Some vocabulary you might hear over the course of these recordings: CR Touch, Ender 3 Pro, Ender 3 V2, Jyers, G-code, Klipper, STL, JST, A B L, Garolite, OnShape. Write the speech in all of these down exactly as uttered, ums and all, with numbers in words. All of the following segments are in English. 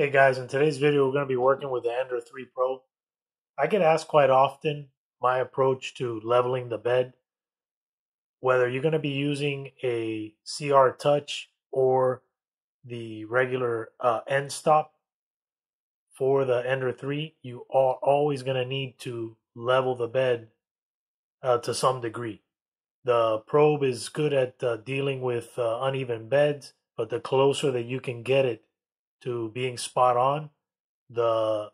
Hey guys, in today's video we're going to be working with the Ender three Pro. I get asked quite often my approach to leveling the bed, whether you're going to be using a C R Touch or the regular uh, end stop. For the Ender three, you are always going to need to level the bed uh, to some degree. The probe is good at uh, dealing with uh, uneven beds, but the closer that you can get it to being spot on, the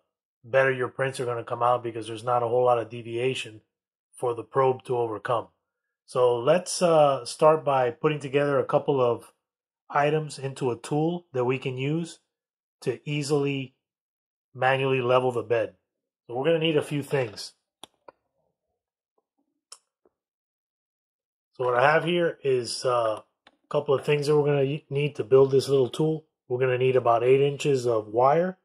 better your prints are going to come out, because there's not a whole lot of deviation for the probe to overcome. So let's uh, start by putting together a couple of items into a tool that we can use to easily manually level the bed. So we're going to need a few things. So what I have here is uh, a couple of things that we're going to need to build this little tool. We're going to need about eight inches of wire.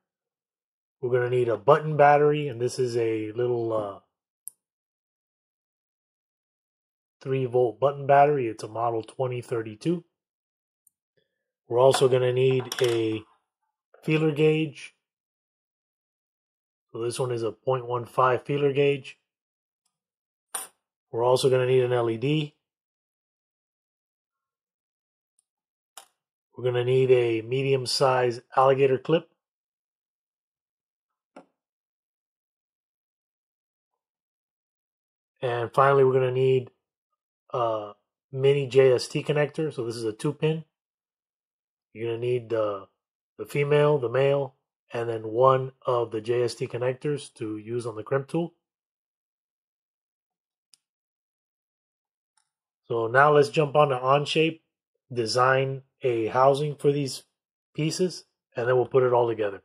We're going to need a button battery, and this is a little uh, three volt button battery. It's a model twenty thirty-two. We're also going to need a feeler gauge. So this one is a point one five feeler gauge. We're also going to need an L E D. We're going to need a medium-sized alligator clip. And finally, we're going to need a mini J S T connector. So this is a two-pin. You're going to need uh, the female, the male, and then one of the J S T connectors to use on the crimp tool. So now let's jump on to OnShape, design a housing for these pieces, and then we'll put it all together.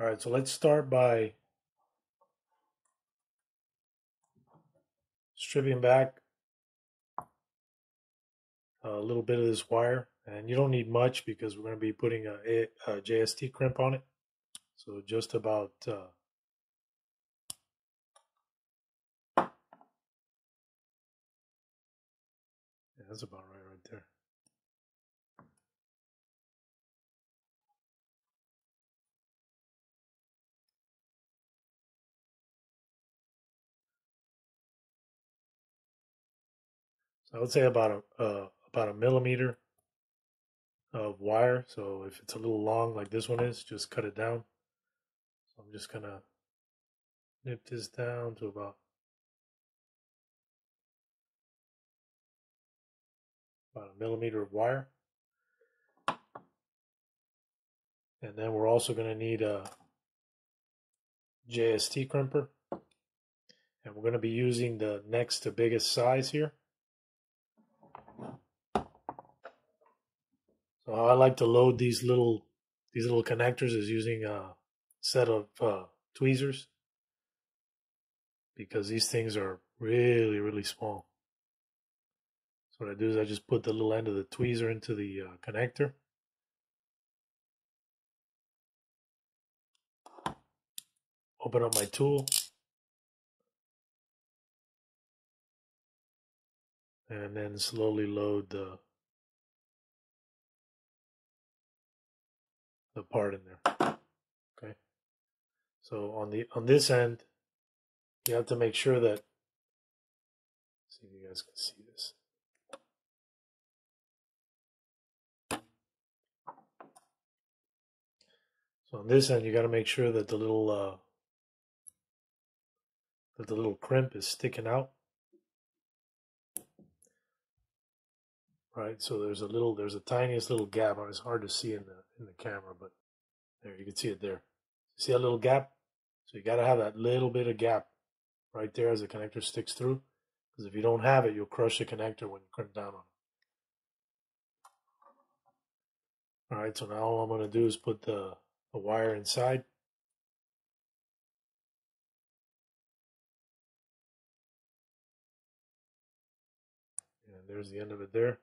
All right, so let's start by stripping back a little bit of this wire. And you don't need much because we're going to be putting a, a J S T crimp on it. So just about uh, yeah, that's about right right there. So I would say about a uh, about a millimeter of wire. So if it's a little long like this one is, just cut it down. So I'm just gonna nip this down to about about a millimeter of wire, and then we're also gonna need a J S T crimper, and we're gonna be using the next to biggest size here. Uh, I like to load these little these little connectors is using a set of uh, tweezers, because these things are really really small. So what I do is I just put the little end of the tweezer into the uh, connector, open up my tool, and then slowly load the the part in there. Okay, so on the on this end you have to make sure that, see if you guys can see this, so on this end you got to make sure that the little uh, that the little crimp is sticking out. Right, so there's a little, there's a tiniest little gap. It's hard to see in the in the camera, but there you can see it there. See that little gap? So you got to have that little bit of gap right there as the connector sticks through, because if you don't have it, you'll crush the connector when you crimp down on it. All right, so now all I'm going to do is put the, the wire inside. And there's the end of it there.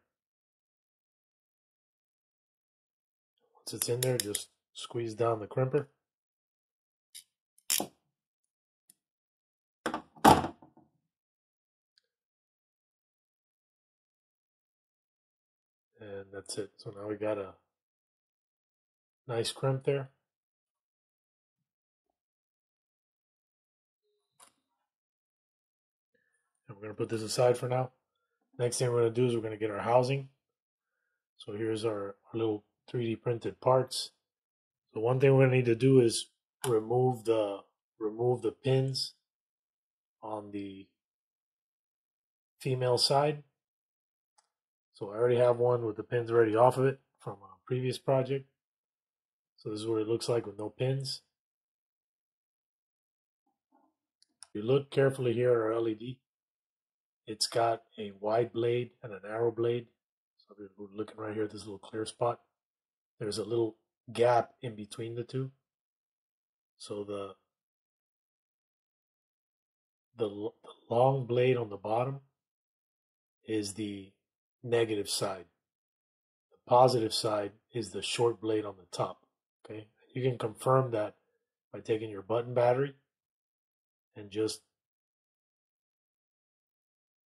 Once it's in there, just squeeze down the crimper. And that's it. So now we got a nice crimp there. And we're going to put this aside for now. Next thing we're going to do is we're going to get our housing. So here's our, our little three D printed parts. So one thing we're gonna need to do is remove the remove the pins on the female side. So I already have one with the pins already off of it from a previous project. So this is what it looks like with no pins. If you look carefully here at our L E D, it's got a wide blade and an narrow blade. So we're looking right here at this little clear spot. There's a little gap in between the two, so the, the the long blade on the bottom is the negative side. The positive side is the short blade on the top. Okay, you can confirm that by taking your button battery and just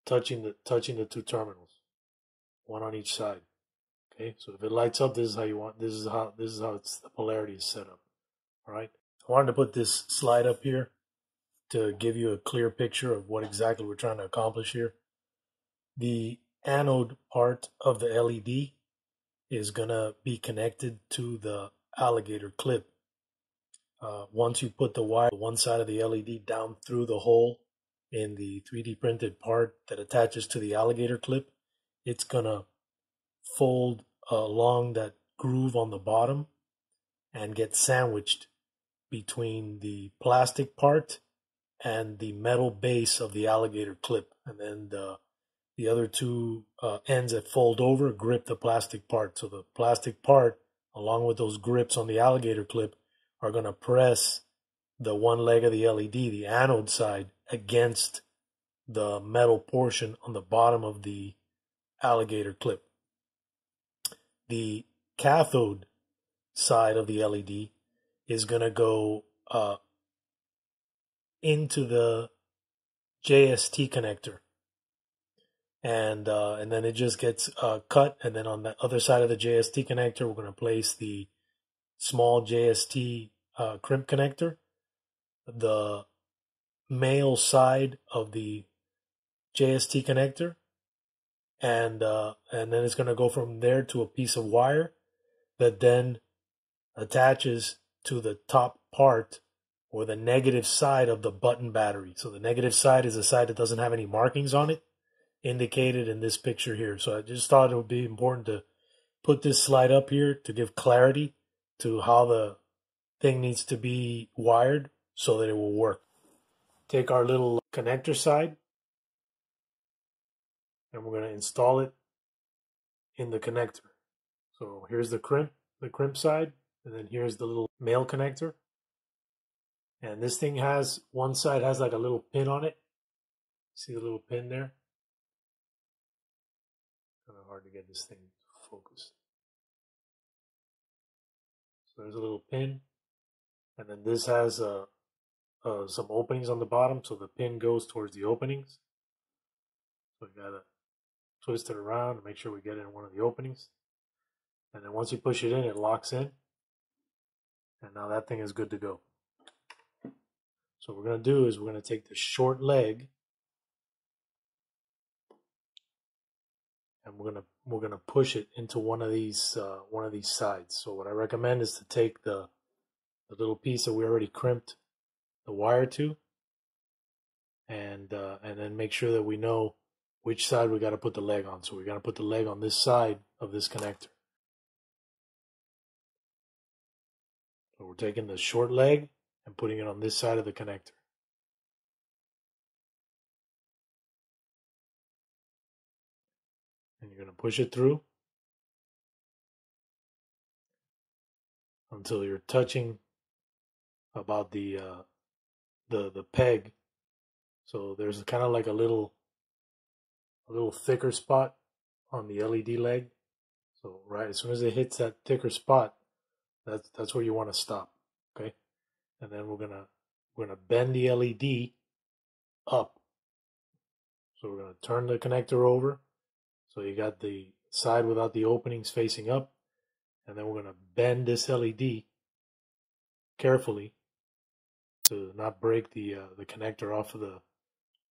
touching the touching the two terminals, one on each side. Okay, so if it lights up, this is how you want. This is how this is how it's, the polarity is set up. All right. I wanted to put this slide up here to give you a clear picture of what exactly we're trying to accomplish here. The anode part of the L E D is gonna be connected to the alligator clip. Uh, once you put the wire one side of the L E D down through the hole in the three D printed part that attaches to the alligator clip, it's gonna fold along that groove on the bottom and get sandwiched between the plastic part and the metal base of the alligator clip, and then the, the other two uh, ends that fold over grip the plastic part. So the plastic part along with those grips on the alligator clip are going to press the one leg of the L E D, the anode side, against the metal portion on the bottom of the alligator clip. The cathode side of the L E D is going to go uh, into the J S T connector. And uh, and then it just gets uh, cut. And then on the other side of the J S T connector, we're going to place the small J S T uh, crimp connector. The male side of the J S T connector. And, uh, and then it's going to go from there to a piece of wire that then attaches to the top part or the negative side of the button battery. So the negative side is the side that doesn't have any markings on it, indicated in this picture here. So I just thought it would be important to put this slide up here to give clarity to how the thing needs to be wired so that it will work. Take our little connector side, and we're going to install it in the connector. So here's the crimp, the crimp side, and then here's the little male connector. And this thing has, one side has like a little pin on it. See the little pin there? Kind of hard to get this thing to focus. So there's a little pin, and then this has uh, uh, some openings on the bottom, so the pin goes towards the openings. So we gotta twist it around and make sure we get it in one of the openings. And then once you push it in, it locks in. And now that thing is good to go. So what we're going to do is we're going to take the short leg, and we're going to we're going to push it into one of these uh, one of these sides. So what I recommend is to take the the little piece that we already crimped the wire to, and uh, and then make sure that we know which side we got to put the leg on. So we're going to put the leg on this side of this connector. So we're taking the short leg and putting it on this side of the connector. And you're going to push it through until you're touching about the uh, the the peg. So there's kind of like a little a little thicker spot on the L E D leg. So right as soon as it hits that thicker spot, that's that's where you want to stop. Okay? And then we're gonna we're gonna bend the L E D up. So we're gonna turn the connector over. So you got the side without the openings facing up, and then we're gonna bend this L E D carefully to not break the uh, the connector off of the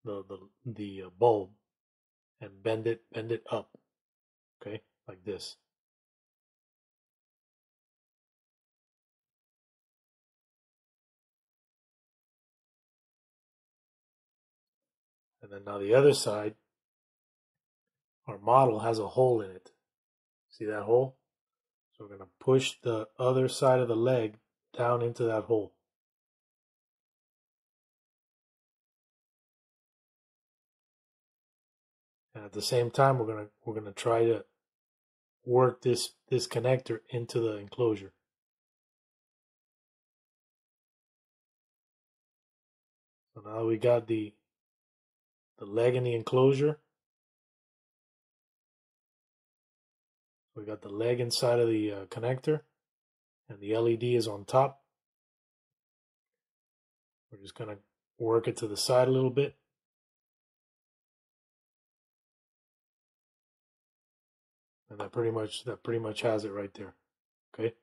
the the, the uh, bulb, and bend it bend it up, okay, like this. And then now the other side, our model has a hole in it. See that hole? So we're going to push the other side of the leg down into that hole. And at the same time, we're going to we're going to try to work this this connector into the enclosure. So now we got the the leg in the enclosure. We got the leg inside of the uh, connector, and the L E D is on top. We're just going to work it to the side a little bit. And that pretty much that pretty much has it right there. Okay?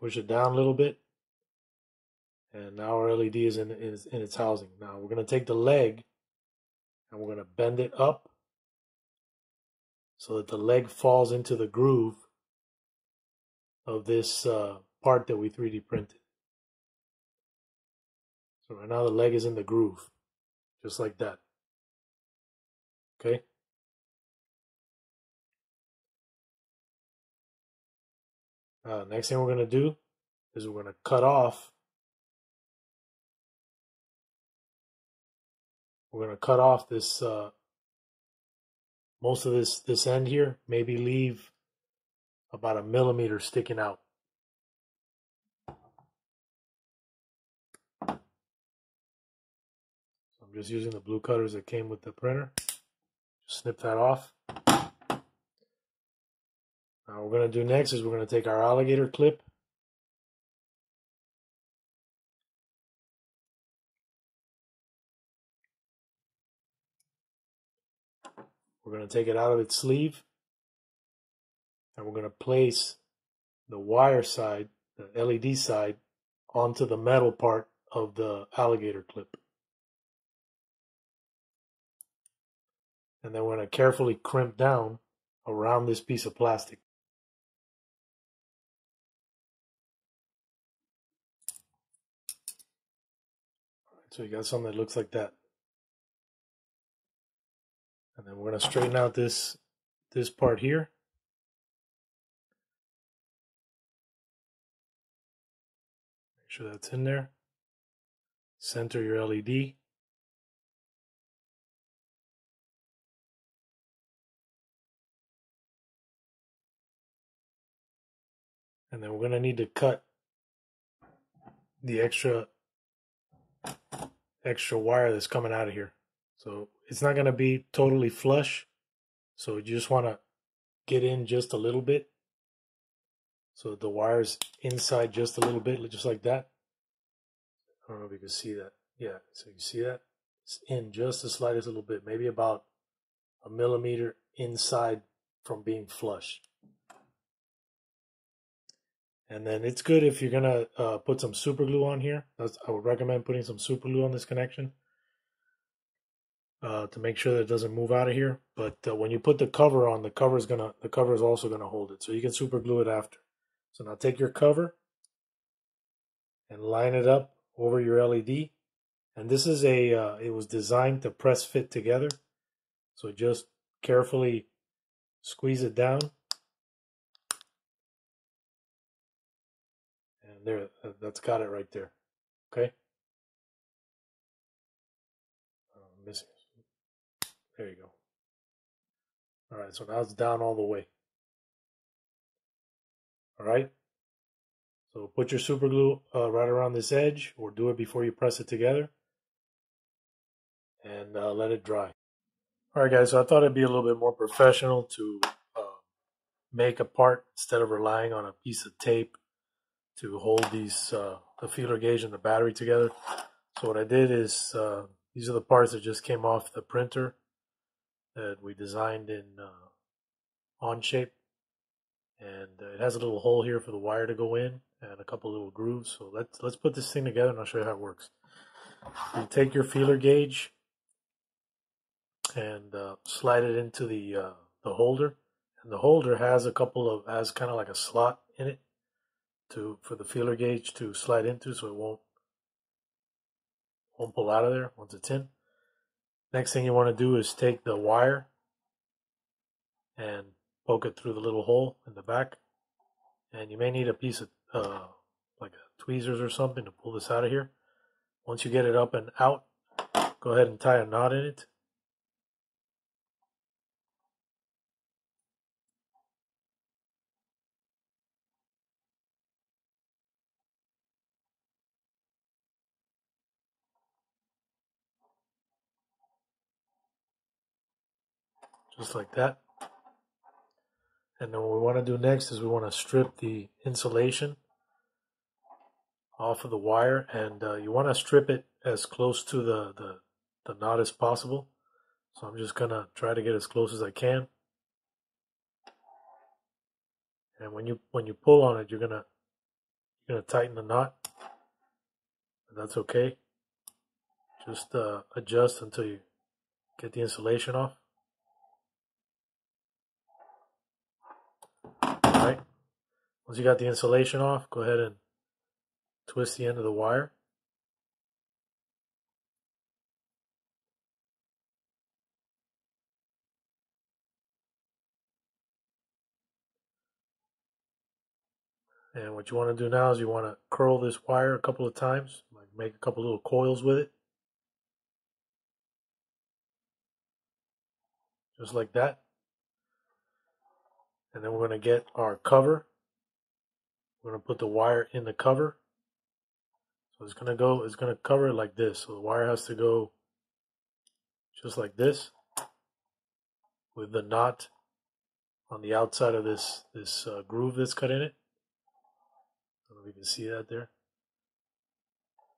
Push it down a little bit. And now our L E D is in, is in its housing. Now we're going to take the leg and we're going to bend it up so that the leg falls into the groove of this uh, part that we three D printed. So right now the leg is in the groove, just like that. Okay? Uh, next thing we're going to do is we're going to cut off We're going to cut off this, uh, most of this, this end here, maybe leave about a millimeter sticking out. So I'm just using the blue cutters that came with the printer. Just snip that off. Now what we're going to do next is we're going to take our alligator clip. We're going to take it out of its sleeve, and we're going to place the wire side, the L E D side, onto the metal part of the alligator clip. And then we're going to carefully crimp down around this piece of plastic. All right, so you got something that looks like that. And then we're going to straighten out this, this part here. Make sure that's in there. Center your L E D. And then we're going to need to cut the extra, extra wire that's coming out of here. So it's not going to be totally flush, so you just want to get in just a little bit so that the wire's inside just a little bit, just like that. I don't know if you can see that. Yeah, so you see that? It's in just the slightest little bit, maybe about a millimeter inside from being flush. And then it's good if you're going to uh, put some super glue on here. That's, I would recommend putting some super glue on this connection. Uh, to make sure that it doesn't move out of here, but uh, when you put the cover on, the cover is gonna, the cover is also gonna hold it. So you can super glue it after. So now take your cover and line it up over your L E D. And this is a, uh, it was designed to press fit together. So just carefully squeeze it down. And there, that's got it right there. Okay. I'm missing. There you go. All right, so now it's down all the way. All right. So put your super glue uh, right around this edge, or do it before you press it together. And uh, let it dry. All right, guys, so I thought it'd be a little bit more professional to uh, make a part instead of relying on a piece of tape to hold these, uh, the feeler gauge and the battery together. So what I did is, uh, these are the parts that just came off the printer that we designed in uh, OnShape, and uh, it has a little hole here for the wire to go in, and a couple little grooves. So let's let's put this thing together, and I'll show you how it works. You take your feeler gauge and uh, slide it into the uh, the holder, and the holder has a couple of has kind of like a slot in it to for the feeler gauge to slide into, so it won't won't pull out of there once it's in. Next thing you want to do is take the wire and poke it through the little hole in the back. And you may need a piece of uh, like a tweezers or something to pull this out of here. Once you get it up and out, go ahead and tie a knot in it. Just like that. And then what we want to do next is we want to strip the insulation off of the wire, and uh, you want to strip it as close to the, the, the knot as possible. So I'm just going to try to get as close as I can. And when you when you pull on it, you're going to you're going to tighten the knot. But that's okay. Just uh, adjust until you get the insulation off. Once you got the insulation off, go ahead and twist the end of the wire. And what you want to do now is you want to curl this wire a couple of times, like make a couple little coils with it. Just like that. And then we're going to get our cover. We're going to put the wire in the cover. So it's going to go, it's going to cover it like this. So the wire has to go just like this, with the knot on the outside of this this uh, groove that's cut in it. I don't know if you can see that there.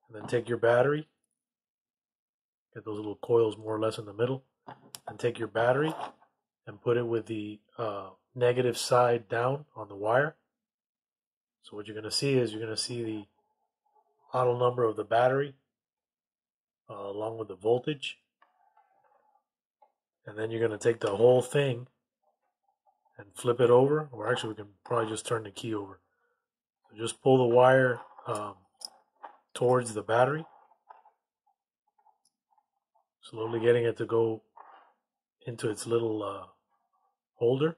And then take your battery. Get those little coils more or less in the middle, and take your battery and put it with the uh, negative side down on the wire. So what you're going to see is you're going to see the model number of the battery uh, along with the voltage. And then you're going to take the whole thing and flip it over, or actually we can probably just turn the key over. So just pull the wire um, towards the battery, slowly getting it to go into its little uh, holder.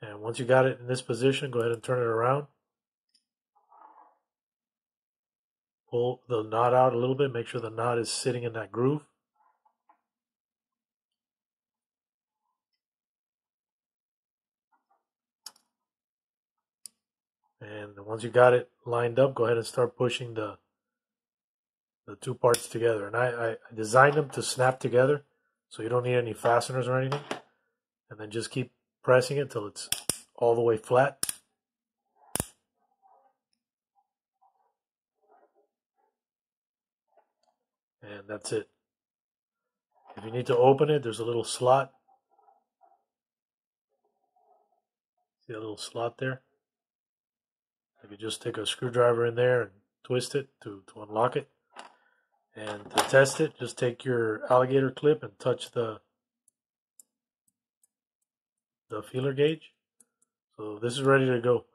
And once you got it in this position, go ahead and turn it around. Pull the knot out a little bit, make sure the knot is sitting in that groove. And once you got it lined up, go ahead and start pushing the the two parts together. And I, I designed them to snap together, so you don't need any fasteners or anything. And then just keep pressing it till it's all the way flat. And that's it. If you need to open it, there's a little slot. See a little slot there? You could just take a screwdriver in there and twist it to, to unlock it. And to test it, just take your alligator clip and touch the the feeler gauge. So this is ready to go.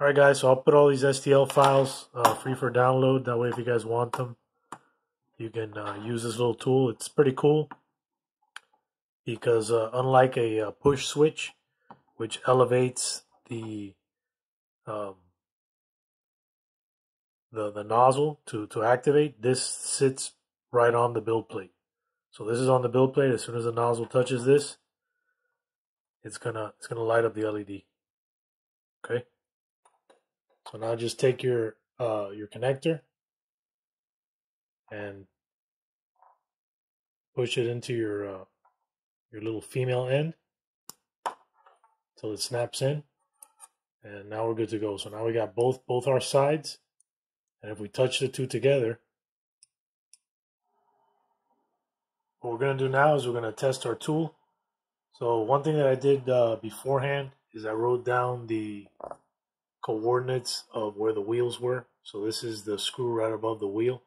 Alright guys, so I'll put all these S T L files uh, free for download. That way if you guys want them, you can uh, use this little tool. It's pretty cool because uh, unlike a uh, push switch, which elevates the um, the, the nozzle to, to activate, this sits right on the build plate. So this is on the build plate. As soon as the nozzle touches this, it's gonna it's gonna light up the L E D. Okay. So now just take your uh, your connector and push it into your uh, your little female end till it snaps in, and now we're good to go. So now we got both both our sides. And if we touch the two together, what we're going to do now is we're going to test our tool. So one thing that I did uh, beforehand is I wrote down the coordinates of where the wheels were. So this is the screw right above the wheel.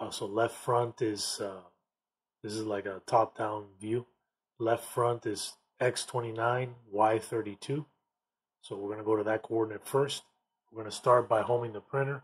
Uh, so left front is, uh, this is like a top-down view. Left front is X twenty-nine, Y thirty-two. So we're going to go to that coordinate first. We're going to start by homing the printer.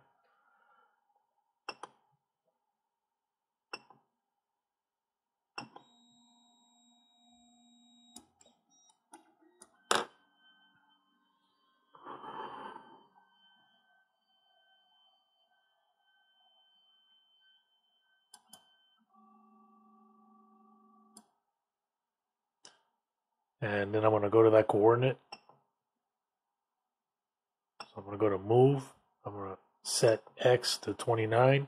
And then I'm going to go to that coordinate. So I'm going to go to move. I'm going to set X to twenty-nine.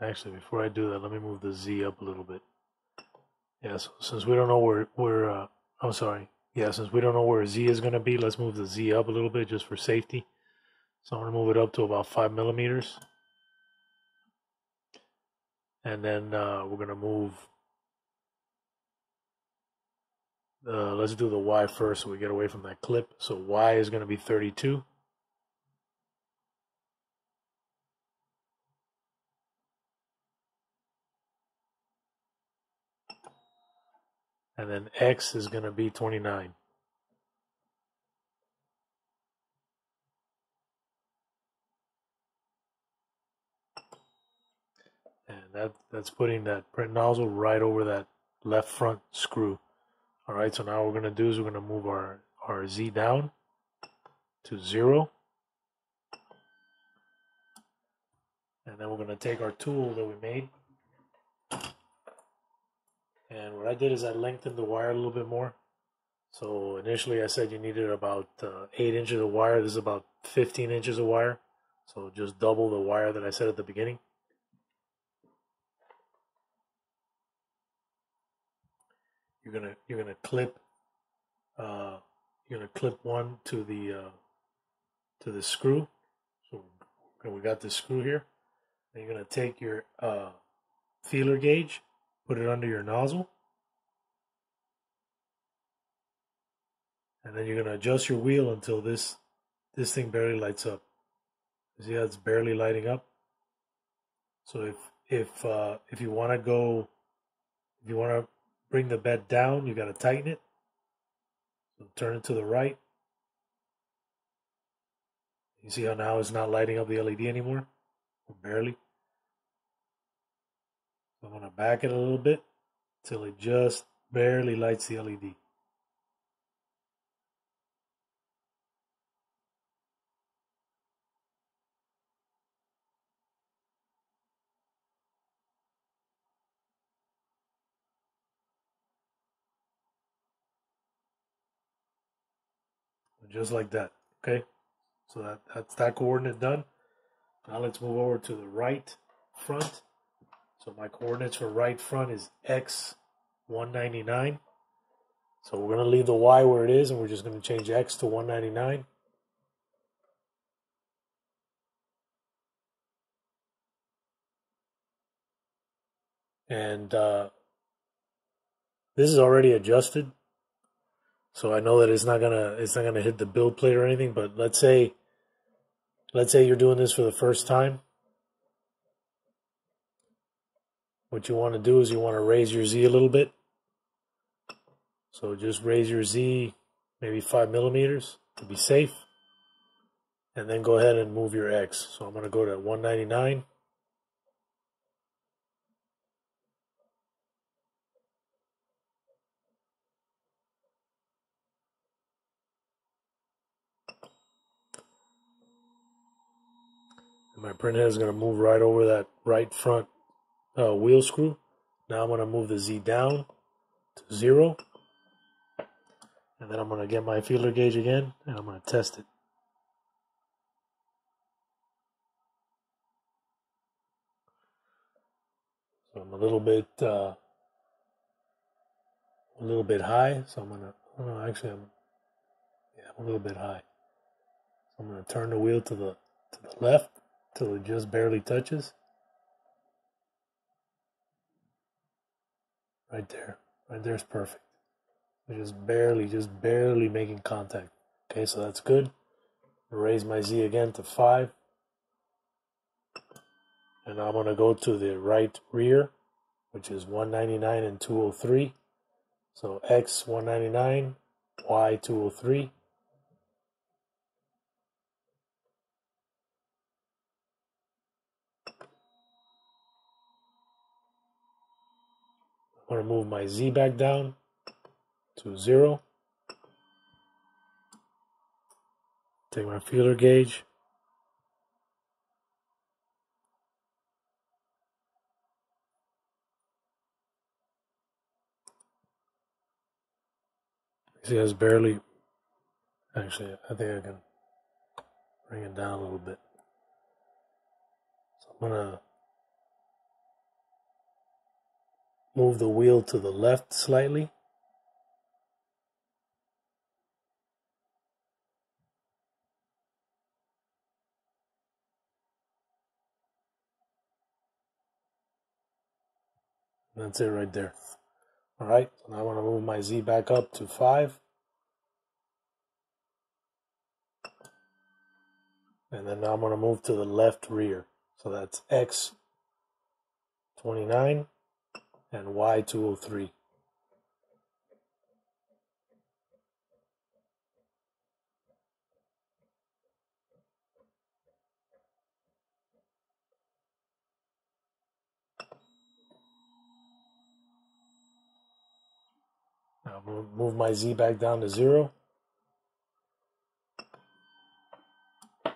Actually, before I do that, let me move the Z up a little bit. Yeah, so since we don't know where, where uh, I'm sorry. Yeah, since we don't know where Z is going to be, let's move the Z up a little bit just for safety. So I'm going to move it up to about five millimeters. And then uh, we're going to move, uh, let's do the Y first so we get away from that clip. So Y is going to be thirty-two. And then X is going to be twenty-nine. That, that's putting that print nozzle right over that left front screw. Alright, so now what we're going to do is we're going to move our, our Z down to zero. And then we're going to take our tool that we made. And what I did is I lengthened the wire a little bit more. So initially I said you needed about uh, eight inches of wire. This is about fifteen inches of wire. So just double the wire that I said at the beginning. You're gonna you're gonna clip uh, you're gonna clip one to the uh, to the screw. So we got this screw here. Then you're gonna take your uh, feeler gauge, put it under your nozzle, and then you're gonna adjust your wheel until this this thing barely lights up. See how it's barely lighting up? So if if uh, if you want to go, if you want to bring the bed down, you got to tighten it. So turn it to the right. You see how now it's not lighting up the L E D anymore, or barely. So I'm gonna back it a little bit till it just barely lights the L E D. Just like that, okay? So that, that's that coordinate done. Now let's move over to the right front. So my coordinates for right front is x one ninety-nine. So we're going to leave the y where it is, and we're just going to change x to one ninety-nine. And uh, this is already adjusted. So I know that it's not gonna it's not gonna hit the build plate or anything, but let's say let's say you're doing this for the first time. What you want to do is you want to raise your Z a little bit. So just raise your Z maybe five millimeters to be safe. And then go ahead and move your X. So I'm gonna go to one ninety-nine. My print head is going to move right over that right front uh, wheel screw. Now I'm going to move the Z down to zero. And then I'm going to get my feeler gauge again, and I'm going to test it. So I'm a little bit uh, a little bit high. So I'm going to, oh no, actually I'm, yeah, I'm a little bit high. So I'm going to turn the wheel to the, to the left, till it just barely touches. Right there. Right there is perfect. We're just barely, just barely making contact. Okay, so that's good. Raise my Z again to five. And I'm going to go to the right rear, which is one ninety-nine and two oh three. So X one ninety-nine, Y two oh three. I'm going to move my Z back down to zero. Take my feeler gauge. You see, that's barely. Actually, I think I can bring it down a little bit. So I'm going to move the wheel to the left slightly. That's it right there. All right, so now I want to move my Z back up to five. And then now I'm going to move to the left rear. So that's X twenty-nine. And Y two oh three. Now move my Z back down to zero. And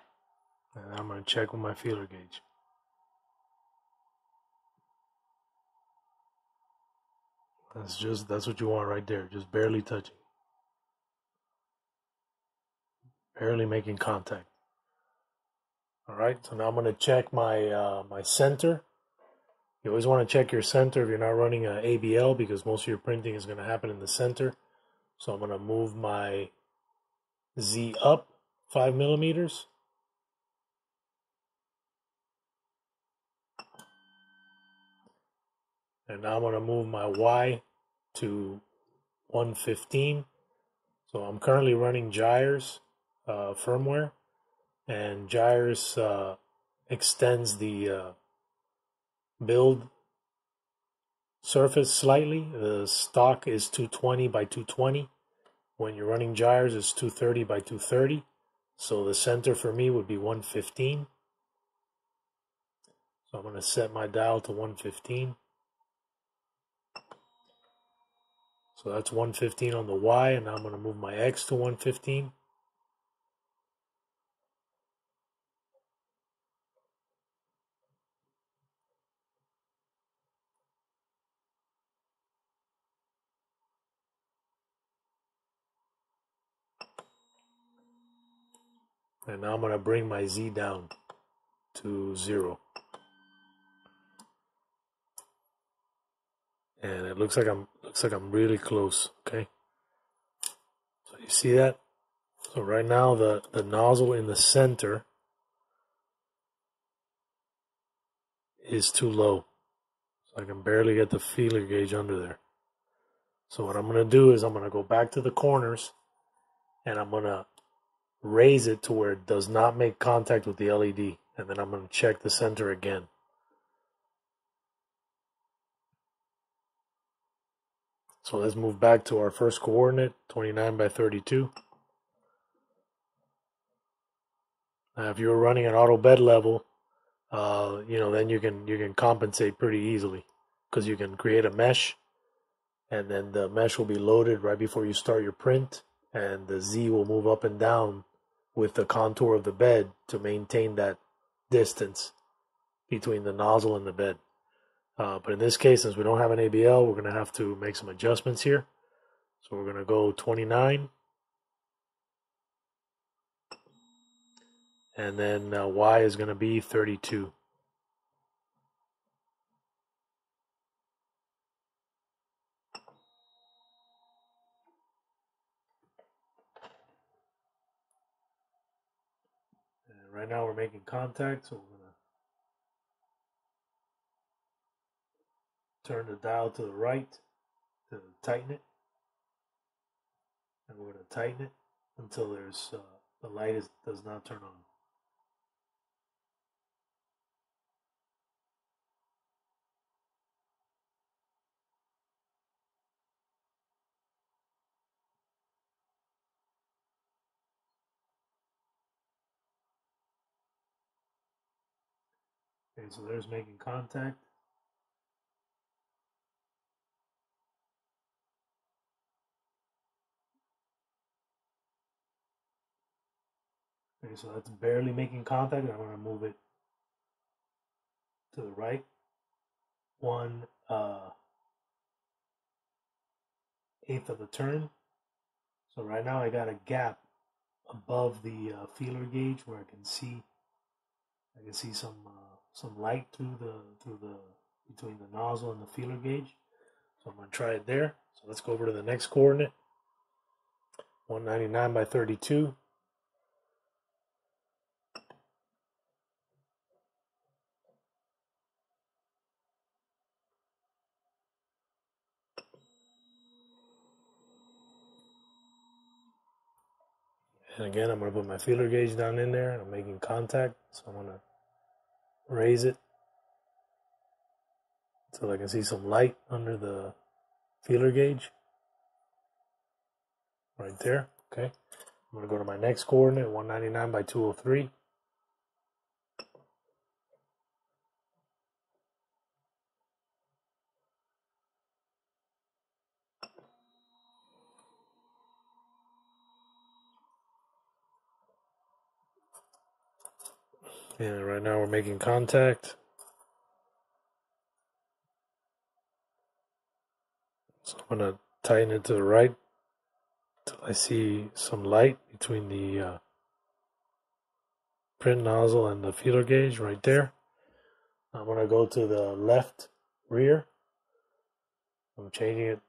I'm going to check with my feeler gauge. That's just, that's what you want right there. Just barely touching. Barely making contact. All right, so now I'm going to check my, uh, my center. You always want to check your center if you're not running an A B L, because most of your printing is going to happen in the center. So I'm going to move my Z up five millimeters. And now I'm going to move my Y to one fifteen. So I'm currently running Jyers uh, firmware, and Jyers uh, extends the uh, build surface slightly. The stock is two twenty by two twenty. When you're running Jyers, it's two thirty by two thirty. So the center for me would be one fifteen. So I'm going to set my dial to one fifteen. So that's one fifteen on the Y, and now I'm going to move my X to one fifteen. And now I'm going to bring my Z down to zero. And it looks like I'm looks like I'm really close, okay? So you see that? So right now the, the nozzle in the center is too low. So I can barely get the feeler gauge under there. So what I'm going to do is I'm going to go back to the corners, and I'm going to raise it to where it does not make contact with the L E D, and then I'm going to check the center again. So let's move back to our first coordinate, twenty-nine by thirty-two. Now, if you're running an auto bed level, uh, you know, then you can you can compensate pretty easily, because you can create a mesh, and then the mesh will be loaded right before you start your print, and the Z will move up and down with the contour of the bed to maintain that distance between the nozzle and the bed. Uh, but in this case, since we don't have an A B L, we're going to have to make some adjustments here. So we're going to go twenty-nine. And then uh, Y is going to be thirty-two. And right now we're making contact, so we're turn the dial to the right to tighten it, and we're going to tighten it until there's uh, the light is, does not turn on. Okay, so there's making contact. Okay, so that's barely making contact, and I'm going to move it to the right one uh, eighth of a turn. So right now I got a gap above the uh, feeler gauge where I can see I can see some uh, some light through the through the between the nozzle and the feeler gauge. So I'm going to try it there. So let's go over to the next coordinate, one ninety-nine by thirty-two. And again, I'm going to put my feeler gauge down in there, and I'm making contact, so I'm going to raise it so I can see some light under the feeler gauge. Right there, okay. I'm going to go to my next coordinate, one ninety-nine by two oh three. And right now we're making contact. So I'm going to tighten it to the right till I see some light between the uh, print nozzle and the feeler gauge right there. I'm going to go to the left rear. I'm changing it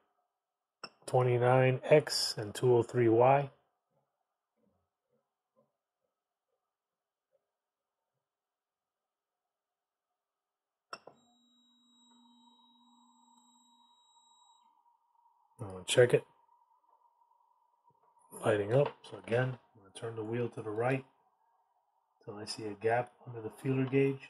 twenty-nine X and two oh three Y. I'm going to check it. Lighting up. So again, I'm going to turn the wheel to the right until I see a gap under the feeler gauge.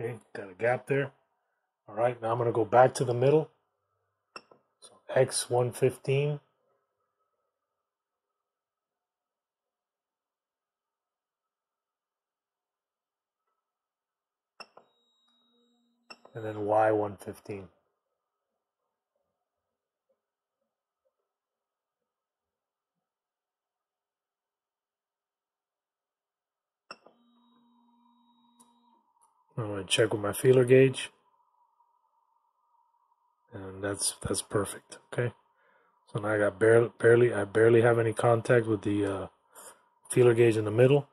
Okay, got a gap there. All right, now I'm going to go back to the middle. So X one fifteen. And then Y one fifteen. I'm going to check with my feeler gauge, and that's that's perfect. Okay, so now I got barely, barely I barely have any contact with the uh, feeler gauge in the middle,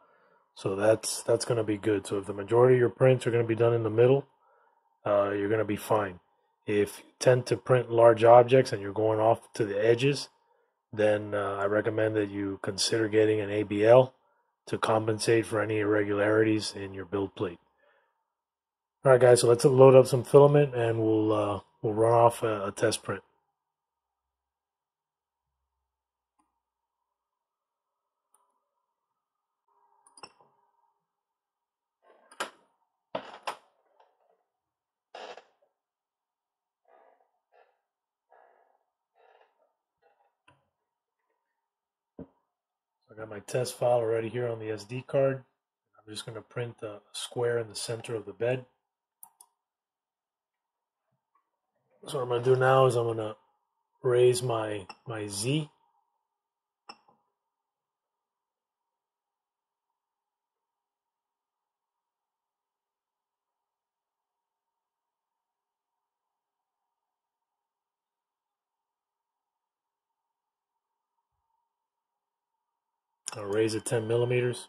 so that's that's going to be good. So if the majority of your prints are going to be done in the middle, uh, you're going to be fine. If you tend to print large objects and you're going off to the edges, then uh, I recommend that you consider getting an A B L to compensate for any irregularities in your build plate. All right, guys, so let's load up some filament and we'll uh, we'll run off a, a test print. So I got my test file already here on the S D card. I'm just going to print a square in the center of the bed. So what I'm going to do now is I'm going to raise my, my Z. I'll raise it ten millimeters.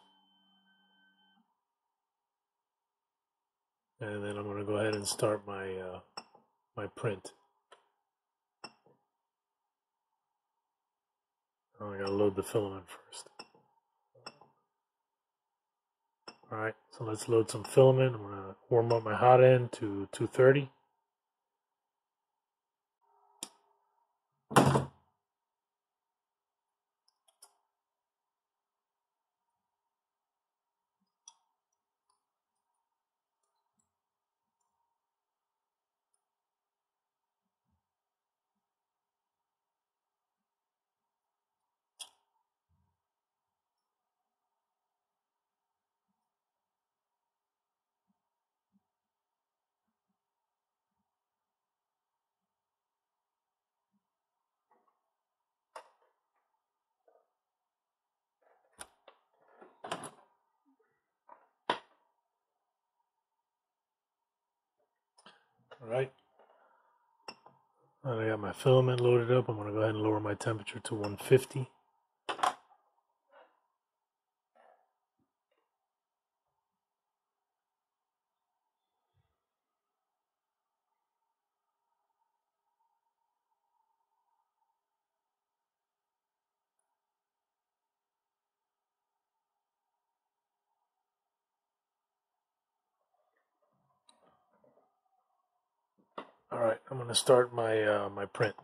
And then I'm going to go ahead and start my... Uh, my print. Oh, I gotta load the filament first. Alright, so let's load some filament. I'm gonna warm up my hot end to two thirty. Alright, I got my filament loaded up. I'm going to go ahead and lower my temperature to one fifty. All right, I'm going to start my uh, my print.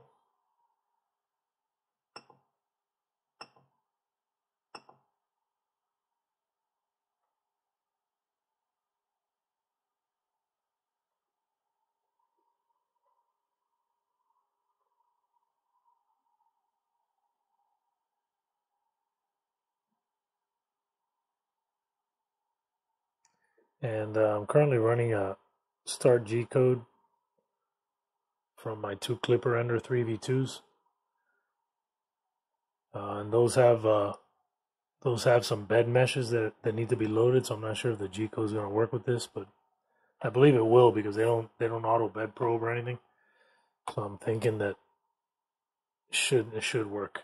And uh, I'm currently running a start G code from my two Klipper Ender three V twos. uh, and those have uh, those have some bed meshes that that need to be loaded. So I'm not sure if the G-code is going to work with this, but I believe it will because they don't they don't auto bed probe or anything. So I'm thinking that it should it should work.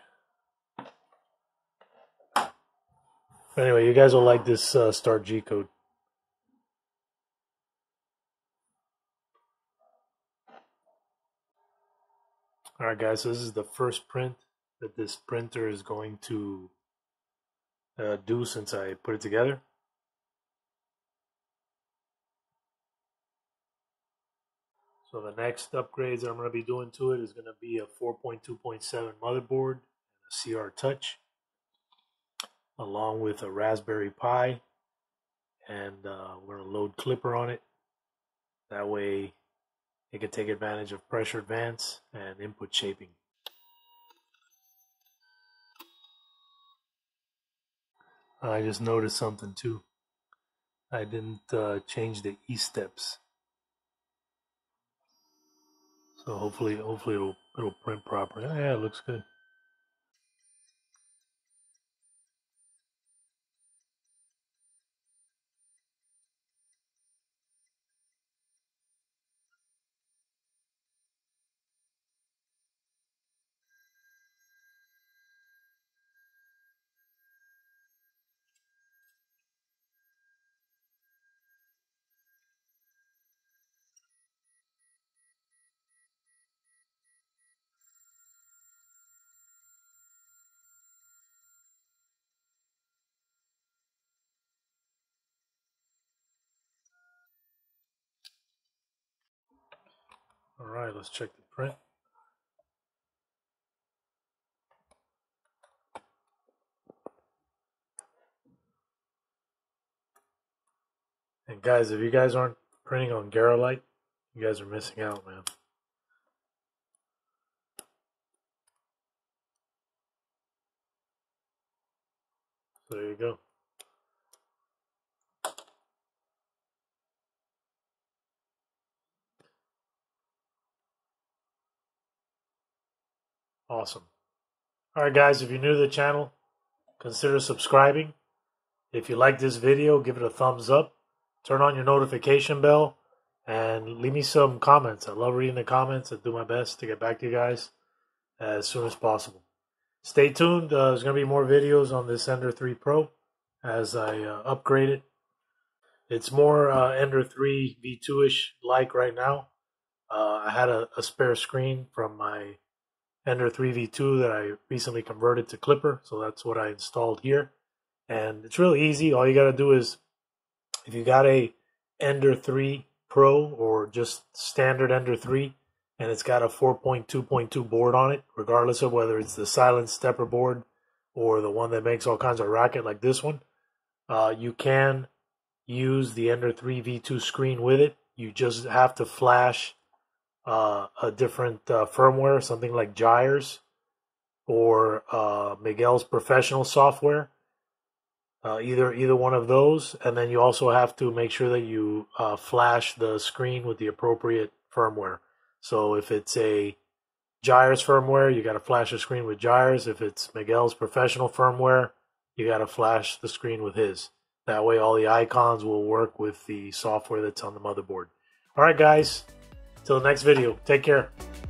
Anyway, you guys will like this uh, start G-code. Alright guys, so this is the first print that this printer is going to uh, do since I put it together. So the next upgrades I'm going to be doing to it is going to be a four point two point seven motherboard, a C R Touch, along with a Raspberry Pi, and uh, we're going to load Klipper on it. That way it can take advantage of pressure advance and input shaping. I just noticed something too. I didn't uh, change the E-steps. So hopefully, hopefully it'll, it'll print properly. Oh, yeah, it looks good. All right, let's check the print. And guys, if you guys aren't printing on Garolite, you guys are missing out, man. So there you go. Awesome. Alright guys, if you're new to the channel, consider subscribing. If you like this video, give it a thumbs up. Turn on your notification bell and leave me some comments. I love reading the comments. I do my best to get back to you guys as soon as possible. Stay tuned. Uh, there's going to be more videos on this Ender three Pro as I uh, upgrade it. It's more uh, Ender three V two-ish like right now. Uh, I had a, a spare screen from my Ender three V two that I recently converted to Klipper, so that's what I installed here, and it's really easy. All you got to do is, if you got a Ender three Pro or just standard Ender three and it's got a four point two point two board on it, regardless of whether it's the silent stepper board or the one that makes all kinds of racket like this one, uh, you can use the Ender three V two screen with it. You just have to flash Uh, a different uh, firmware, something like Jyers or uh, Miguel's professional software, uh, either either one of those, and then you also have to make sure that you uh, flash the screen with the appropriate firmware. So if it's a Jyers firmware, you got to flash the screen with Jyers. If it's Miguel's professional firmware, you got to flash the screen with his. That way, all the icons will work with the software that's on the motherboard. All right, guys. Till the next video, take care.